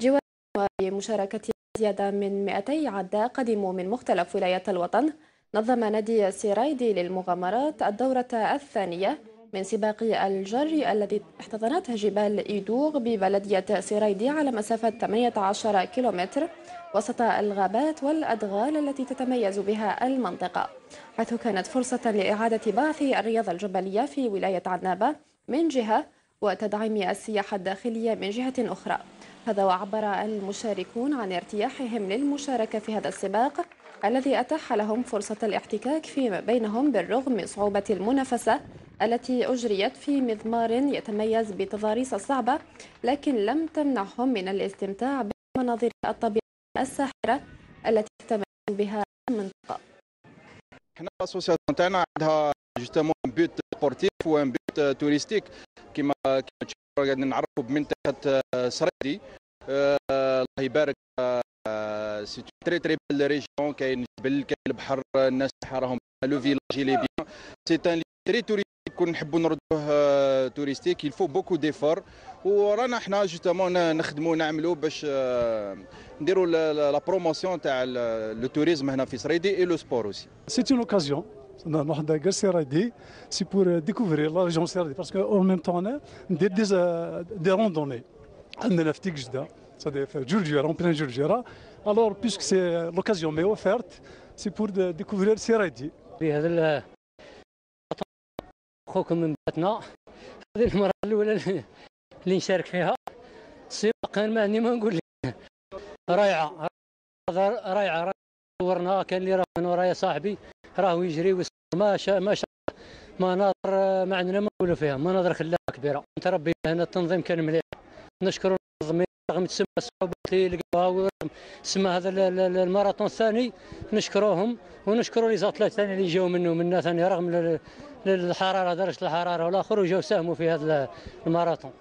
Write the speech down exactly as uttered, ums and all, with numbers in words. جوارها بمشاركة زيادة من مئتي عداء قدموا من مختلف ولايات الوطن. نظم نادي سرايدي للمغامرات الدورة الثانية من سباق الجري الذي احتضنته جبال ايدوغ ببلدية سرايدي على مسافة ثمانية عشر كيلومتر وسط الغابات والأدغال التي تتميز بها المنطقة، حيث كانت فرصة لإعادة بعث الرياضة الجبلية في ولاية عنابة من جهة وتدعيم السياحة الداخلية من جهة أخرى. هذا وعبر المشاركون عن ارتياحهم للمشاركة في هذا السباق الذي أتاح لهم فرصة الاحتكاك فيما بينهم بالرغم من صعوبة المنافسة التي أجريت في مضمار يتميز بالتضاريس الصعبة، لكن لم تمنعهم من الاستمتاع بالمناظر الطبيعية الساحرة التي تتميز بها المنطقة. احنا الأسوسياسيون تاعنا عندها جوستومون بوت سبورتيف وان بوت توريستيك، كما كما قاعد نعرفوا بمنطقة سرايدي. الله يبارك، سي تري تري بال ريجيون، كاين الجبل كاين البحر، الناس تاعها راهم لو فيلاجي لي بيان، سي ان تري توريستيك ونحبوا نردوه توريستيك، يلفو بوكو ديفور ورانا حنا جوستومون نخدموا نعملوا باش نديروا لا بروموسيون تاع لو توريزم هنا في سرايدي اي لو سبور اوسي. سي اون اوكازيون c'est pour découvrir la région Seraidi parce qu'en même temps on a des, des, des randonnées. C'est-à-dire en plein Djourdjira. Alors puisque c'est l'occasion m'est offerte, c'est pour découvrir Seraidi. خوكم من باتنا، هذه المرة الأولى اللي نشارك فيها السباق. ما هني ما نقول لك رايعة رايعة صورنا، كان اللي راه من ورايا صاحبي راهو يجري وسط ما شاء ما شاء مناظر ما عندنا ما نقولوا فيها، مناظر خلاها كبيرة. متربي هنا التنظيم كان مليح، نشكر المنظمين رغم تسمى الصعوبات اللي لقاوها ورغم تسمى هذا الماراثون الثاني، نشكروهم ونشكروا لي زاتلات ثاني اللي جاوا منه منا ثاني رغم الحراره درجه الحراره والاخر وجاوا ساهموا في هذا الماراثون.